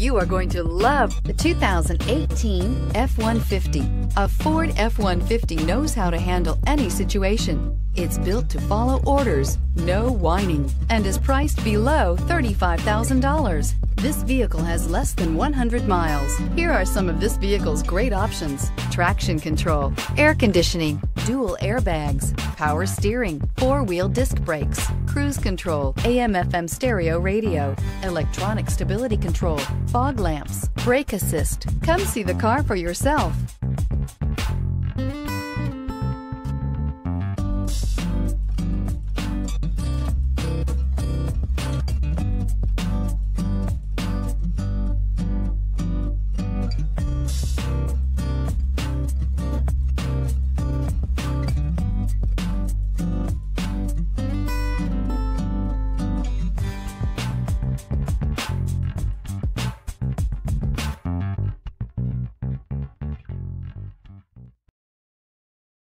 You are going to love the 2018 F-150. A Ford F-150 knows how to handle any situation. It's built to follow orders, no whining, and is priced below $35,000. This vehicle has less than 100 miles. Here are some of this vehicle's great options: traction control, air conditioning, dual airbags, power steering, four-wheel disc brakes, cruise control, AM/FM stereo radio, electronic stability control, fog lamps, brake assist. Come see the car for yourself.